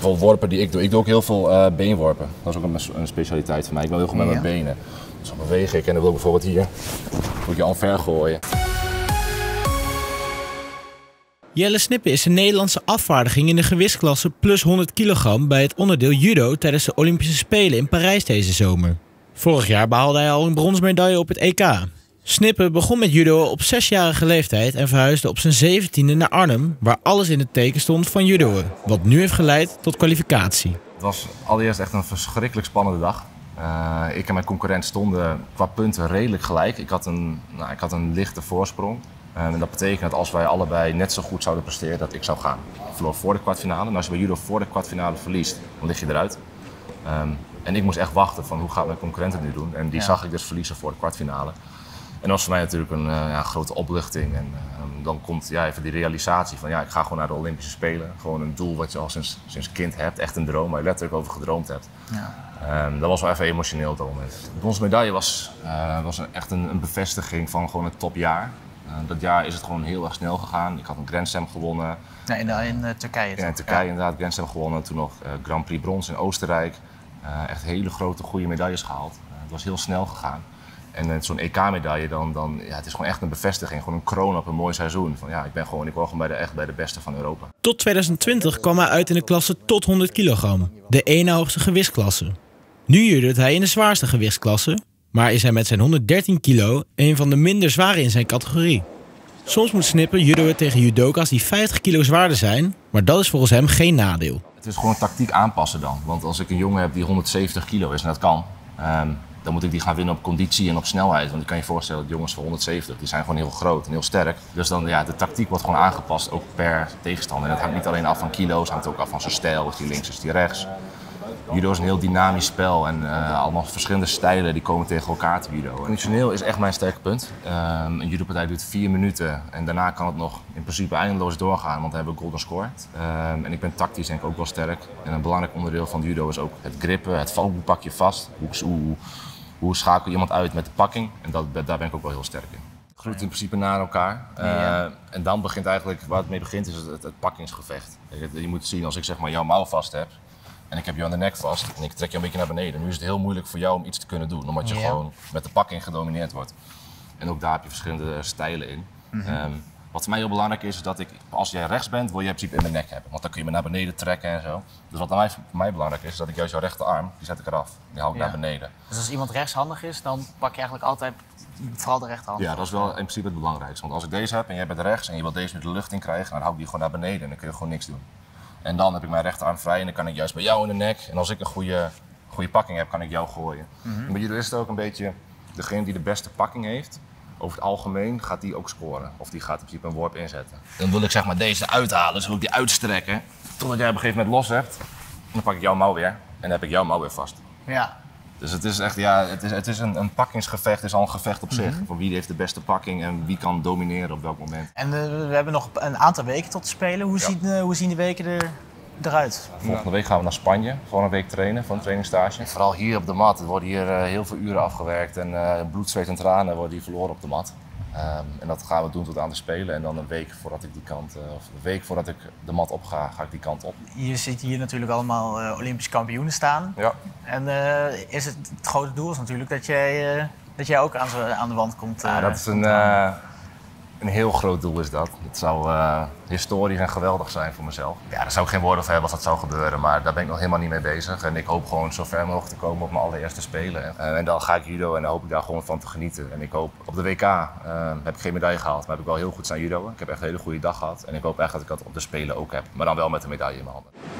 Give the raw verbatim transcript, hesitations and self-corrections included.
wel worpen die ik doe. Ik doe ook heel veel uh, beenworpen. Dat is ook een, een specialiteit van mij. Ik wil heel goed met ja. mijn benen. Dus dan beweeg ik en dan wil ik bijvoorbeeld hier moet je al ver gooien. Jelle Snippe is een Nederlandse afvaardiging in de gewichtsklasse plus honderd kilogram bij het onderdeel judo tijdens de Olympische Spelen in Parijs deze zomer. Vorig jaar behaalde hij al een bronzen medaille op het E K. Snippe begon met judo op zesjarige leeftijd en verhuisde op zijn zeventiende naar Arnhem, waar alles in het teken stond van judoën, wat nu heeft geleid tot kwalificatie. Het was allereerst echt een verschrikkelijk spannende dag. Uh, ik en mijn concurrent stonden qua punten redelijk gelijk. Ik had een, nou, ik had een lichte voorsprong. Uh, en dat betekent dat als wij allebei net zo goed zouden presteren, dat ik zou gaan. Ik verloor voor de kwartfinale. En als je bij judo voor de kwartfinale verliest, dan lig je eruit. Um, en ik moest echt wachten van hoe gaat mijn concurrent het nu doen. En die ja. zag ik dus verliezen voor de kwartfinale. En dat was voor mij natuurlijk een uh, ja, grote opluchting. En uh, dan komt ja, even die realisatie van ja, ik ga gewoon naar de Olympische Spelen. Gewoon een doel wat je al sinds, sinds kind hebt. Echt een droom waar je letterlijk over gedroomd hebt. Ja. Um, dat was wel even emotioneel op dat moment. Onze medaille was, uh, was een, echt een, een bevestiging van gewoon het topjaar. Uh, dat jaar is het gewoon heel erg snel gegaan. Ik had een Grand Slam gewonnen. Ja, in, in uh, Turkije toch? Ja, in Turkije ja. inderdaad. Grand Slam gewonnen. Toen nog uh, Grand Prix Brons in Oostenrijk. Uh, echt hele grote, goede medailles gehaald. Uh, het was heel snel gegaan. En zo'n E K-medaille, dan, dan, ja, het is gewoon echt een bevestiging, gewoon een kroon op een mooi seizoen. Van, ja, ik ben gewoon, ik hoor gewoon bij de, echt bij de beste van Europa. Tot twintig twintig kwam hij uit in de klasse tot honderd kilogram, de ene hoogste gewichtsklasse. Nu judoot hij in de zwaarste gewichtsklasse, maar is hij met zijn honderddertien kilo een van de minder zware in zijn categorie. Soms moet Snippe judoën tegen judoka's die vijftig kilo zwaarder zijn, maar dat is volgens hem geen nadeel. Het is gewoon tactiek aanpassen dan, want als ik een jongen heb die honderdzeventig kilo is, en dat kan... Um, dan moet ik die gaan winnen op conditie en op snelheid. Want ik kan je voorstellen dat jongens van honderdzeventig, die zijn gewoon heel groot en heel sterk. Dus dan, ja, de tactiek wordt gewoon aangepast, ook per tegenstander. En dat hangt niet alleen af van kilo's, het hangt ook af van zijn stijl. Is die links, is die rechts. Judo is een heel dynamisch spel en uh, allemaal verschillende stijlen die komen tegen elkaar te judo. Conditioneel is echt mijn sterke punt. Um, een judopartij duurt vier minuten en daarna kan het nog in principe eindeloos doorgaan, want we hebben golden score. Um, en ik ben tactisch denk ik ook wel sterk. En een belangrijk onderdeel van judo is ook het grippen, het vallen, hoe pak je vast, hoe, hoe, hoe schakel je iemand uit met de pakking. En dat, daar ben ik ook wel heel sterk in. Het groeit in principe naar elkaar. Uh, ja. En dan begint eigenlijk, waar het mee begint is het, het pakkingsgevecht. Je, je moet zien, als ik zeg maar jouw mouw vast heb, en ik heb jou aan de nek vast en ik trek jou een beetje naar beneden. Nu is het heel moeilijk voor jou om iets te kunnen doen, omdat je ja. gewoon met de pakking gedomineerd wordt. En ook daar heb je verschillende stijlen in. Mm-hmm. um, wat voor mij heel belangrijk is, is dat ik, als jij rechts bent, wil je in principe in mijn nek hebben. Want dan kun je me naar beneden trekken en zo. Dus wat voor mij, voor mij belangrijk is, is dat ik juist jouw rechterarm, die zet ik eraf. Die haal ik ja. naar beneden. Dus als iemand rechtshandig is, dan pak je eigenlijk altijd vooral de rechterhand. Ja, dat is wel in principe het belangrijkste. Want als ik deze heb en jij bent rechts en je wilt deze nu de lucht in krijgen, dan hou ik die gewoon naar beneden en dan kun je gewoon niks doen. En dan heb ik mijn rechterarm vrij en dan kan ik juist bij jou in de nek. En als ik een goede, goede pakking heb, kan ik jou gooien. Mm-hmm. Maar jullie is het ook een beetje, degene die de beste pakking heeft, over het algemeen gaat die ook scoren. Of die gaat in principe een worp inzetten. Dan wil ik zeg maar deze uithalen, dus wil ik die uitstrekken. Totdat jij op een gegeven moment los hebt, dan pak ik jouw mouw weer. En dan heb ik jouw mouw weer vast. Ja. Dus het is echt, ja, het is, het is een, een pakkingsgevecht, het is al een gevecht op zich. Mm-hmm. Van wie heeft de beste pakking en wie kan domineren op welk moment. En uh, we hebben nog een aantal weken tot te spelen. Hoe, ja. ziet, uh, hoe zien de weken er, eruit? Volgende week gaan we naar Spanje, gewoon een week trainen, voor een trainingstage. En vooral hier op de mat, er worden hier uh, heel veel uren afgewerkt en uh, bloed, zweet en tranen worden hier verloren op de mat. Um, en dat gaan we doen tot aan de spelen en dan een week voordat ik die kant, uh, of een week voordat ik de mat op ga, ga ik die kant op. Je ziet hier natuurlijk allemaal uh, Olympisch kampioenen staan. Ja. En uh, is het, het grote doel is natuurlijk dat jij, uh, dat jij ook aan, aan de wand komt. Uh, ja, dat is een, uh, een heel groot doel is dat. Het zou uh, historisch en geweldig zijn voor mezelf. Ja, daar zou ik geen woorden voor hebben als dat zou gebeuren, maar daar ben ik nog helemaal niet mee bezig. En ik hoop gewoon zo ver mogelijk te komen op mijn allereerste spelen. Uh, en dan ga ik judo en dan hoop ik daar gewoon van te genieten. En ik hoop, op de W K uh, heb ik geen medaille gehaald, maar heb ik wel heel goed staan judoën. Ik heb echt een hele goede dag gehad en ik hoop echt dat ik dat op de spelen ook heb. Maar dan wel met een medaille in mijn handen.